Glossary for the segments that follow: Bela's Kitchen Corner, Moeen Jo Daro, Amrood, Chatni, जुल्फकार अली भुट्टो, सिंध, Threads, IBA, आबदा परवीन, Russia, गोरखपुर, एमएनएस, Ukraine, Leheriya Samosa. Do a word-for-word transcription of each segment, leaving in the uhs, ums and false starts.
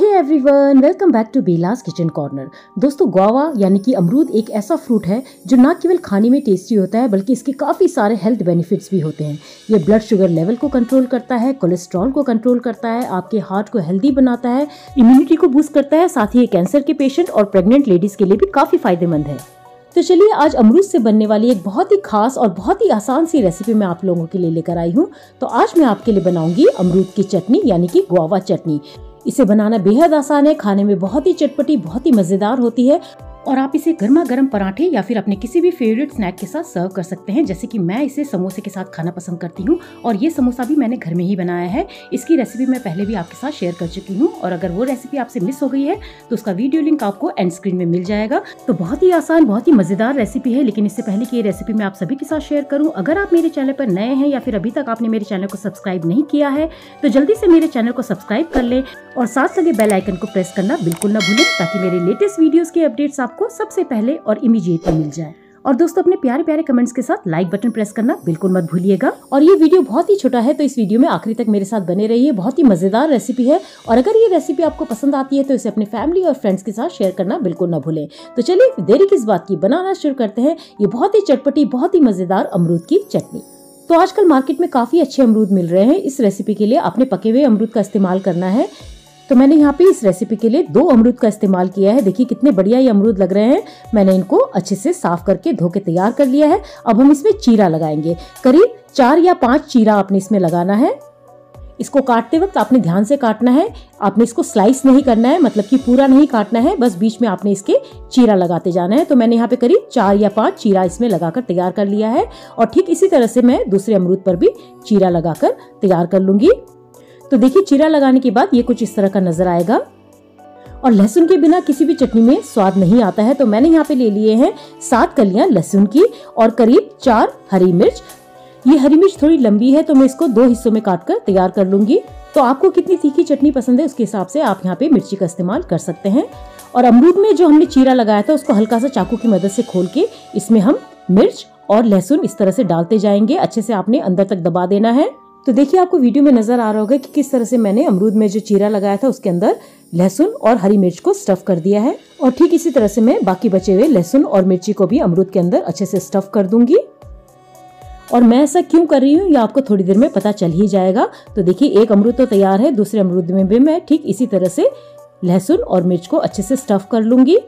Hey everyone, welcome back to Bela's kitchen corner. दोस्तों, guava यानी कि अमरूद एक ऐसा फ्रूट है जो ना केवल खाने में टेस्टी होता है बल्कि इसके काफ़ी सारे हेल्थ बेनिफिट्स भी होते हैं। ये ब्लड शुगर लेवल को कंट्रोल करता है, कोलेस्ट्रॉल को कंट्रोल करता है, आपके हार्ट को हेल्दी बनाता है, इम्यूनिटी को बूस्ट करता है, साथ ही ये कैंसर के पेशेंट और प्रेग्नेंट लेडीज़ के लिए भी काफ़ी फायदेमंद है। तो चलिए, आज अमरूद से बनने वाली एक बहुत ही खास और बहुत ही आसान सी रेसिपी मैं आप लोगों के लिए लेकर आई हूँ। तो आज मैं आपके लिए बनाऊंगी अमरूद की चटनी यानी कि गुआवा चटनी। इसे बनाना बेहद आसान है, खाने में बहुत ही चटपटी, बहुत ही मज़ेदार होती है और आप इसे गर्मा गर्म पराठे या फिर अपने किसी भी फेवरेट स्नैक के साथ सर्व कर सकते हैं। जैसे कि मैं इसे समोसे के साथ खाना पसंद करती हूँ और ये समोसा भी मैंने घर में ही बनाया है। इसकी रेसिपी मैं पहले भी आपके साथ शेयर कर चुकी हूँ और अगर वो रेसिपी आपसे मिस हो गई है तो उसका वीडियो लिंक आपको एंड स्क्रीन में मिल जाएगा। तो बहुत ही आसान, बहुत ही मज़ेदार रेसिपी है। लेकिन इससे पहले कि ये रेसिपी मैं आप सभी के साथ शेयर करूँ, अगर आप मेरे चैनल पर नए हैं या फिर अभी तक आपने मेरे चैनल को सब्सक्राइब नहीं किया है तो जल्दी से मेरे चैनल को सब्सक्राइब कर लें और साथ लगे बेल आइकन को प्रेस करना बिल्कुल ना भूलें ताकि मेरे लेटेस्ट वीडियोज़ के अपडेट्स आपको सबसे पहले और इमीडिएटली मिल जाए। और दोस्तों, अपने प्यारे प्यारे कमेंट्स के साथ लाइक बटन प्रेस करना बिल्कुल मत भूलिएगा। और ये वीडियो बहुत ही छोटा है तो इस वीडियो में आखिरी तक मेरे साथ बने रहिए। बहुत ही मज़ेदार रेसिपी है और अगर ये रेसिपी आपको पसंद आती है तो इसे अपने फैमिली और फ्रेंड्स के साथ शेयर करना बिल्कुल ना भूलें। तो चलिए, देरी किस बात की, बनाना शुरू करते हैं ये बहुत ही चटपटी, बहुत ही मज़ेदार अमरूद की चटनी। तो आजकल मार्केट में काफ़ी अच्छे अमरूद मिल रहे हैं। इस रेसिपी के लिए आपने पके हुए अमरूद का इस्तेमाल करना है। तो मैंने यहाँ पे इस रेसिपी के लिए दो अमरूद का इस्तेमाल किया है। देखिए कितने बढ़िया ये अमरूद लग रहे हैं। मैंने इनको अच्छे से साफ करके धो के तैयार कर लिया है। अब हम इसमें चीरा लगाएंगे। करीब चार या पांच चीरा आपने इसमें लगाना है। इसको काटते वक्त आपने ध्यान से काटना है। आपने इसको स्लाइस नहीं करना है, मतलब कि पूरा नहीं काटना है, बस बीच में आपने इसके चीरा लगाते जाना है। तो मैंने यहाँ पे करीब चार या पाँच चीरा इसमें लगाकर तैयार कर लिया है और ठीक इसी तरह से मैं दूसरे अमरूद पर भी चीरा लगाकर तैयार कर लूँगी। तो देखिए, चीरा लगाने के बाद ये कुछ इस तरह का नजर आएगा। और लहसुन के बिना किसी भी चटनी में स्वाद नहीं आता है। तो मैंने यहाँ पे ले लिए हैं सात कलियां लहसुन की और करीब चार हरी मिर्च। ये हरी मिर्च थोड़ी लंबी है तो मैं इसको दो हिस्सों में काट कर तैयार कर लूंगी। तो आपको कितनी तीखी चटनी पसंद है उसके हिसाब से आप यहाँ पे मिर्ची का इस्तेमाल कर सकते हैं। और अमरूद में जो हमने चीरा लगाया था उसको हल्का सा चाकू की मदद से खोल के इसमें हम मिर्च और लहसुन इस तरह से डालते जाएंगे। अच्छे से आपने अंदर तक दबा देना है। तो देखिए, आपको वीडियो में नजर आ रहा होगा कि किस तरह से मैंने अमरूद में जो चीरा लगाया था उसके अंदर लहसुन और हरी मिर्च को स्टफ कर दिया है। और ठीक इसी तरह से मैं बाकी बचे हुए लहसुन और मिर्ची को भी अमरूद के अंदर अच्छे से स्टफ कर दूंगी। और मैं ऐसा क्यों कर रही हूँ ये आपको थोड़ी देर में पता चल ही जाएगा। तो देखिए, एक अमरूद तो तैयार है, दूसरे अमरूद में भी मैं ठीक इसी तरह से लहसुन और मिर्च को अच्छे से स्टफ कर लूंगी।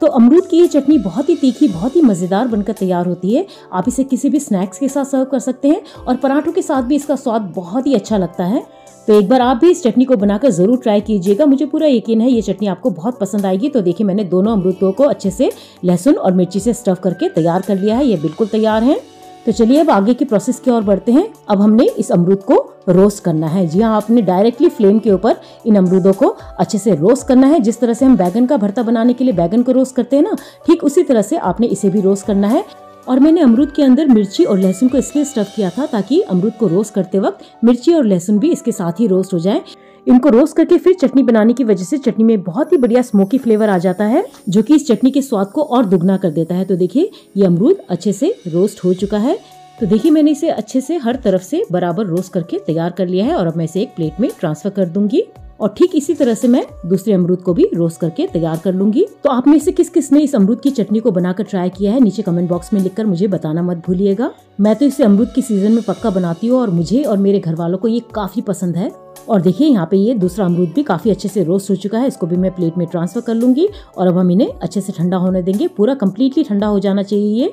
तो अमरूद की ये चटनी बहुत ही तीखी, बहुत ही मज़ेदार बनकर तैयार होती है। आप इसे किसी भी स्नैक्स के साथ सर्व कर सकते हैं और पराठों के साथ भी इसका स्वाद बहुत ही अच्छा लगता है। तो एक बार आप भी इस चटनी को बनाकर ज़रूर ट्राई कीजिएगा। मुझे पूरा यकीन है ये चटनी आपको बहुत पसंद आएगी। तो देखिए, मैंने दोनों अमरूदों को अच्छे से लहसुन और मिर्ची से स्टफ़ करके तैयार कर लिया है। ये बिल्कुल तैयार है। तो चलिए, अब आगे की प्रोसेस की ओर बढ़ते हैं। अब हमने इस अमरूद को रोस्ट करना है। जी हाँ, आपने डायरेक्टली फ्लेम के ऊपर इन अमरूदों को अच्छे से रोस्ट करना है। जिस तरह से हम बैगन का भरता बनाने के लिए बैगन को रोस्ट करते हैं ना, ठीक उसी तरह से आपने इसे भी रोस्ट करना है। और मैंने अमरूद के अंदर मिर्ची और लहसुन को इसलिए स्टफ किया था ताकि अमरूद को रोस्ट करते वक्त मिर्ची और लहसुन भी इसके साथ ही रोस्ट हो जाए। इनको रोस्ट करके फिर चटनी बनाने की वजह से चटनी में बहुत ही बढ़िया स्मोकी फ्लेवर आ जाता है जो कि इस चटनी के स्वाद को और दुगना कर देता है। तो देखिए, ये अमरूद अच्छे से रोस्ट हो चुका है। तो देखिए, मैंने इसे अच्छे से हर तरफ से बराबर रोस्ट करके तैयार कर लिया है और अब मैं इसे एक प्लेट में ट्रांसफर कर दूंगी। और ठीक इसी तरह से मैं दूसरे अमरूद को भी रोस्ट करके तैयार कर लूंगी। तो आप में से किस किस ने इस अमरूद की चटनी को बनाकर ट्राई किया है नीचे कमेंट बॉक्स में लिखकर मुझे बताना मत भूलिएगा। मैं तो इसे अमरूद की सीजन में पक्का बनाती हूँ और मुझे और मेरे घर वालों को ये काफी पसंद है। और देखिए, यहाँ पे ये दूसरा अमरूद भी काफी अच्छे से रोस्ट हो चुका है। इसको भी मैं प्लेट में ट्रांसफर कर लूंगी और अब हम इन्हें अच्छे से ठंडा होने देंगे। पूरा कम्प्लीटली ठंडा हो जाना चाहिए।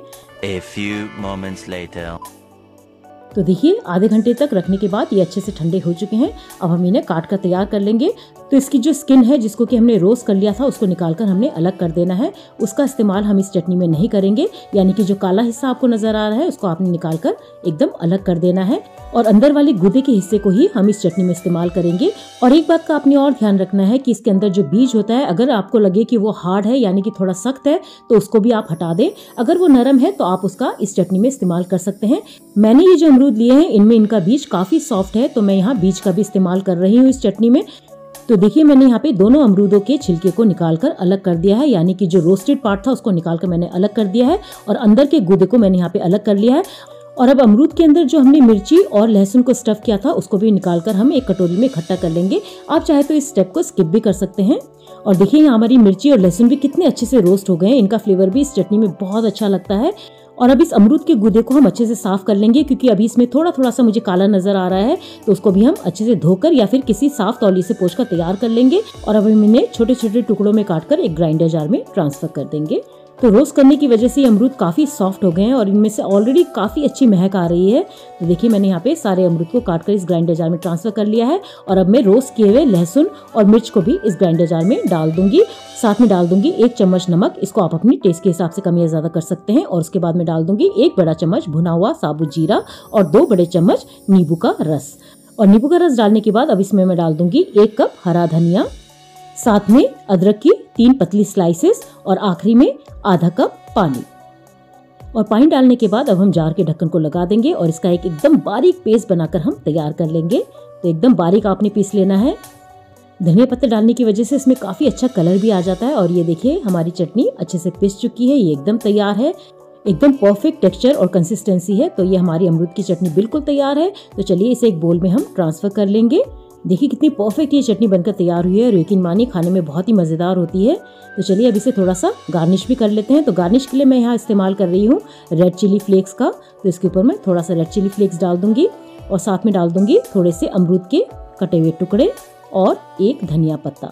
तो देखिए, आधे घंटे तक रखने के बाद ये अच्छे से ठंडे हो चुके हैं। अब हम इन्हें काट कर तैयार कर लेंगे। तो इसकी जो स्किन है जिसको कि हमने रोस्ट कर लिया था उसको निकालकर हमने अलग कर देना है। उसका इस्तेमाल हम इस चटनी में नहीं करेंगे। यानी कि जो काला हिस्सा आपको नजर आ रहा है उसको आपने निकालकर एकदम अलग कर देना है और अंदर वाले गुदे के हिस्से को ही हम इस चटनी में इस्तेमाल करेंगे। और एक बात का आपने और ध्यान रखना है कि इसके अंदर जो बीज होता है, अगर आपको लगे कि वो हार्ड है यानी कि थोड़ा सख्त है तो उसको भी आप हटा दें। अगर वो नरम है तो आप उसका इस चटनी में इस्तेमाल कर सकते हैं। मैंने ये जो अमरूद लिए हैं इनमें इनका बीज काफी सॉफ्ट है तो मैं यहाँ बीज का भी इस्तेमाल कर रही हूँ इस चटनी में। तो देखिए, मैंने यहाँ पे दोनों अमरूदों के छिलके को निकालकर अलग कर दिया है। यानी कि जो रोस्टेड पार्ट था उसको निकालकर मैंने अलग कर दिया है और अंदर के गूदे को मैंने यहाँ पे अलग कर लिया है। और अब अमरूद के अंदर जो हमने मिर्ची और लहसुन को स्टफ किया था उसको भी निकालकर हम एक कटोरी में इकट्ठा कर लेंगे। आप चाहे तो इस स्टेप को स्किप भी कर सकते हैं। और देखिए यहाँ हमारी मिर्ची और लहसुन भी कितने अच्छे से रोस्ट हो गए, इनका फ्लेवर भी इस चटनी में बहुत अच्छा लगता है। और अब इस अमरूद के गूदे को हम अच्छे से साफ कर लेंगे, क्योंकि अभी इसमें थोड़ा थोड़ा सा मुझे काला नजर आ रहा है, तो उसको भी हम अच्छे से धोकर या फिर किसी साफ तौली से पोंछकर तैयार कर लेंगे। और अब हम इन्हें छोटे छोटे टुकड़ों में काटकर एक ग्राइंडर जार में ट्रांसफर कर देंगे। तो रोस्ट करने की वजह से अमरूद काफ़ी सॉफ्ट हो गए हैं और इनमें से ऑलरेडी काफ़ी अच्छी महक आ रही है। तो देखिए मैंने यहाँ पे सारे अमरूद को काटकर इस ग्राइंडर जार में ट्रांसफ़र कर लिया है। और अब मैं रोस्ट किए हुए लहसुन और मिर्च को भी इस ग्राइंडर जार में डाल दूंगी, साथ में डाल दूंगी एक चम्मच नमक। इसको आप अपनी टेस्ट के हिसाब से कम या ज़्यादा कर सकते हैं। और उसके बाद में डाल दूंगी एक बड़ा चम्मच भुना हुआ साबुत जीरा और दो बड़े चम्मच नींबू का रस। और नींबू का रस डालने के बाद अब इसमें मैं डाल दूंगी एक कप हरा धनिया, साथ में अदरक की तीन पतली स्लाइसेस और आखिरी में आधा कप पानी। और पानी डालने के बाद अब हम जार के ढक्कन को लगा देंगे और इसका एक एकदम बारीक पेस्ट बनाकर हम तैयार कर लेंगे। तो एकदम बारीक आपने पीस लेना है। धनिया पत्ते डालने की वजह से इसमें काफ़ी अच्छा कलर भी आ जाता है। और ये देखिए हमारी चटनी अच्छे से पिस चुकी है, ये एकदम तैयार है, एकदम परफेक्ट टेक्सचर और कंसिस्टेंसी है। तो ये हमारी अमरूद की चटनी बिल्कुल तैयार है। तो चलिए इसे एक बोल में हम ट्रांसफ़र कर लेंगे। देखिए कितनी परफेक्ट ये चटनी बनकर तैयार हुई है और यकीन मानिए खाने में बहुत ही मज़ेदार होती है। तो चलिए अब इसे थोड़ा सा गार्निश भी कर लेते हैं। तो गार्निश के लिए मैं यहाँ इस्तेमाल कर रही हूँ रेड चिली फ्लेक्स का। तो इसके ऊपर मैं थोड़ा सा रेड चिली फ्लेक्स डाल दूंगी और साथ में डाल दूंगी थोड़े से अमरूद के कटे हुए टुकड़े और एक धनिया पत्ता।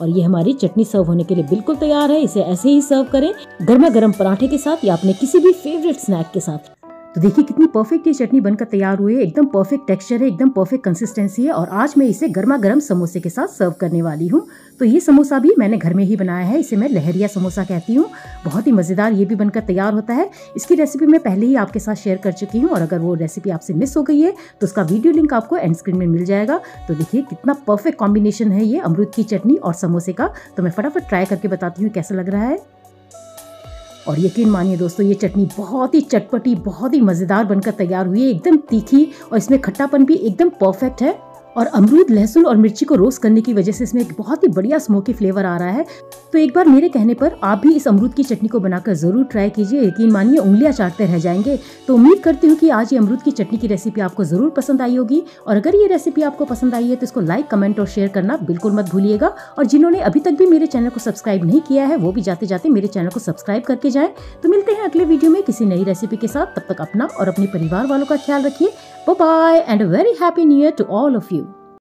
और ये हमारी चटनी सर्व होने के लिए बिल्कुल तैयार है। इसे ऐसे ही सर्व करें, गर्मा गर्म पराठे के साथ या अपने किसी भी फेवरेट स्नैक के साथ। तो देखिए कितनी परफेक्ट ये चटनी बनकर तैयार हुई है, एकदम परफेक्ट टेक्सचर है, एकदम परफेक्ट कंसिस्टेंसी है। और आज मैं इसे गर्मा गर्म समोसे के साथ सर्व करने वाली हूँ। तो ये समोसा भी मैंने घर में ही बनाया है, इसे मैं लहरिया समोसा कहती हूँ। बहुत ही मज़ेदार ये भी बनकर तैयार होता है। इसकी रेसिपी मैं पहले ही आपके साथ शेयर कर चुकी हूँ और अगर वो रेसिपी आपसे मिस हो गई है तो उसका वीडियो लिंक आपको एंड स्क्रीन में मिल जाएगा। तो देखिए कितना परफेक्ट कॉम्बिनेशन है ये अमरूद की चटनी और समोसे का। तो मैं फटाफट ट्राई करके बताती हूँ कैसा लग रहा है। और यकीन मानिए दोस्तों ये चटनी बहुत ही चटपटी, बहुत ही मज़ेदार बनकर तैयार हुई है, एकदम तीखी और इसमें खट्टापन भी एकदम परफेक्ट है। और अमरूद, लहसुन और मिर्ची को रोस्ट करने की वजह से इसमें एक बहुत ही बढ़िया स्मोकी फ्लेवर आ रहा है। तो एक बार मेरे कहने पर आप भी इस अमरूद की चटनी को बनाकर ज़रूर ट्राई कीजिए, यकीन मानिए उंगलियां चाटते रह जाएंगे। तो उम्मीद करती हूँ कि आज ये अमरूद की चटनी की रेसिपी आपको ज़रूर पसंद आई होगी। और अगर ये रेसिपी आपको पसंद आई है तो इसको लाइक, कमेंट और शेयर करना बिल्कुल मत भूलिएगा। और जिन्होंने अभी तक भी मेरे चैनल को सब्सक्राइब नहीं किया है वो भी जाते जाते मेरे चैनल को सब्सक्राइब करके जाएँ। तो मिलते हैं अगले वीडियो में किसी नई रेसिपी के साथ। तब तक अपना और अपने परिवार वालों का ख्याल रखिए। Bye bye and very happy new year to all of you.